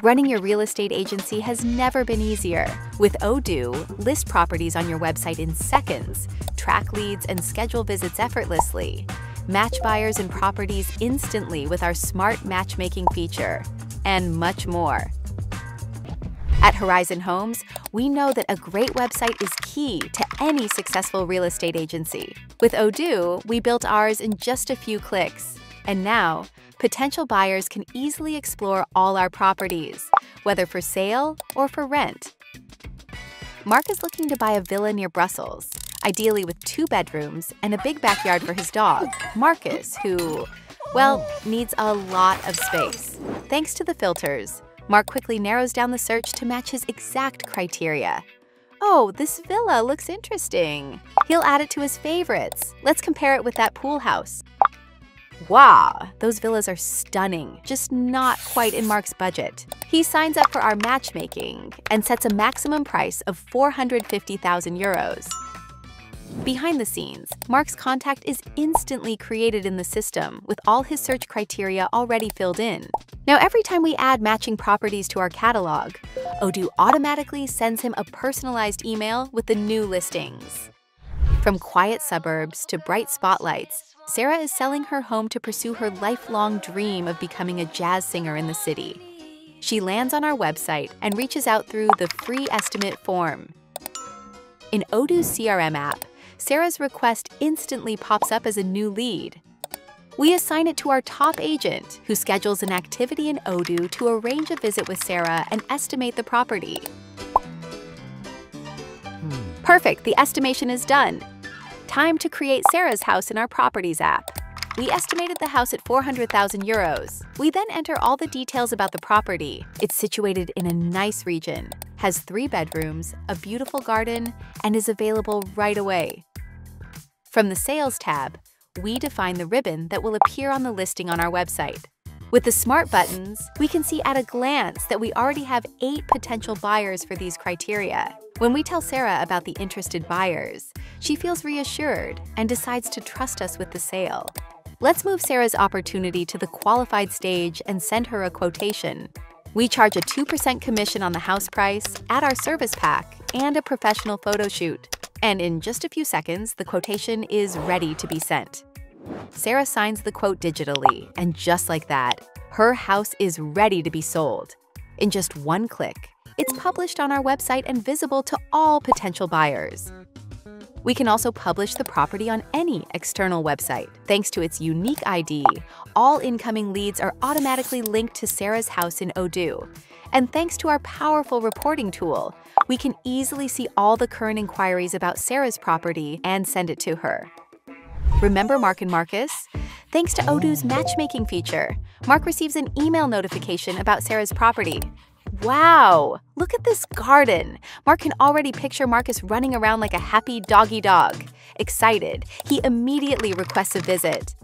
Running your real estate agency has never been easier. With Odoo, list properties on your website in seconds, track leads and schedule visits effortlessly. Match buyers and properties instantly with our smart matchmaking feature, and much more. At Horizon Homes, we know that a great website is key to any successful real estate agency. With Odoo, we built ours in just a few clicks. And now, potential buyers can easily explore all our properties, whether for sale or for rent. Mark is looking to buy a villa near Brussels, ideally with 2 bedrooms and a big backyard for his dog, Marcus, who, well, needs a lot of space. Thanks to the filters, Mark quickly narrows down the search to match his exact criteria. Oh, this villa looks interesting. He'll add it to his favorites. Let's compare it with that pool house. Wow, those villas are stunning, just not quite in Mark's budget. He signs up for our matchmaking and sets a maximum price of 450,000 euros. Behind the scenes, Mark's contact is instantly created in the system with all his search criteria already filled in. Now, every time we add matching properties to our catalog, Odoo automatically sends him a personalized email with the new listings. From quiet suburbs to bright spotlights, Sarah is selling her home to pursue her lifelong dream of becoming a jazz singer in the city. She lands on our website and reaches out through the free estimate form. In Odoo's CRM app, Sarah's request instantly pops up as a new lead. We assign it to our top agent, who schedules an activity in Odoo to arrange a visit with Sarah and estimate the property. Perfect, the estimation is done. Time to create Sarah's house in our Properties app. We estimated the house at 400,000 euros. We then enter all the details about the property. It's situated in a nice region, has 3 bedrooms, a beautiful garden, and is available right away. From the Sales tab, we define the ribbon that will appear on the listing on our website. With the smart buttons, we can see at a glance that we already have 8 potential buyers for these criteria. When we tell Sarah about the interested buyers, she feels reassured and decides to trust us with the sale. Let's move Sarah's opportunity to the qualified stage and send her a quotation. We charge a 2% commission on the house price, add our service pack, and a professional photo shoot. And in just a few seconds, the quotation is ready to be sent. Sarah signs the quote digitally, and just like that, her house is ready to be sold. In just 1 click, it's published on our website and visible to all potential buyers. We can also publish the property on any external website. Thanks to its unique ID, all incoming leads are automatically linked to Sarah's house in Odoo. And thanks to our powerful reporting tool, we can easily see all the current inquiries about Sarah's property and send it to her. Remember Mark and Marcus? Thanks to Odoo's matchmaking feature, Mark receives an email notification about Sarah's property. Wow, look at this garden. Mark can already picture Marcus running around like a happy doggy dog. Excited, he immediately requests a visit.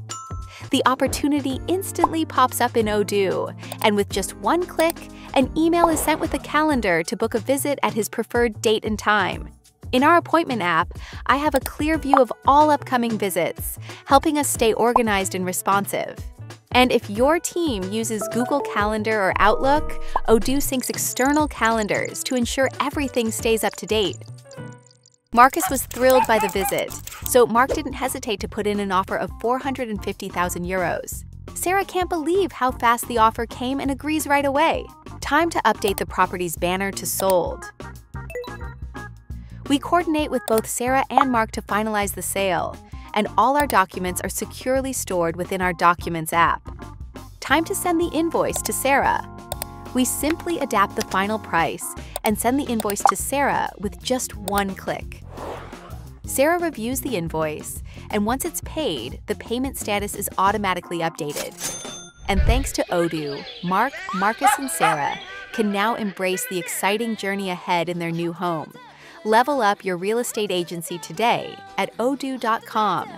The opportunity instantly pops up in Odoo, and with just 1 click, an email is sent with a calendar to book a visit at his preferred date and time. In our appointment app, I have a clear view of all upcoming visits, helping us stay organized and responsive. And if your team uses Google Calendar or Outlook, Odoo syncs external calendars to ensure everything stays up to date. Marcus was thrilled by the visit, so Mark didn't hesitate to put in an offer of 450,000 euros. Sarah can't believe how fast the offer came and agrees right away. Time to update the property's banner to sold. We coordinate with both Sarah and Mark to finalize the sale, and all our documents are securely stored within our Documents app. Time to send the invoice to Sarah. We simply adapt the final price and send the invoice to Sarah with just 1 click. Sarah reviews the invoice, and once it's paid, the payment status is automatically updated. And thanks to Odoo, Mark, Marcus, and Sarah can now embrace the exciting journey ahead in their new home. Level up your real estate agency today at odoo.com.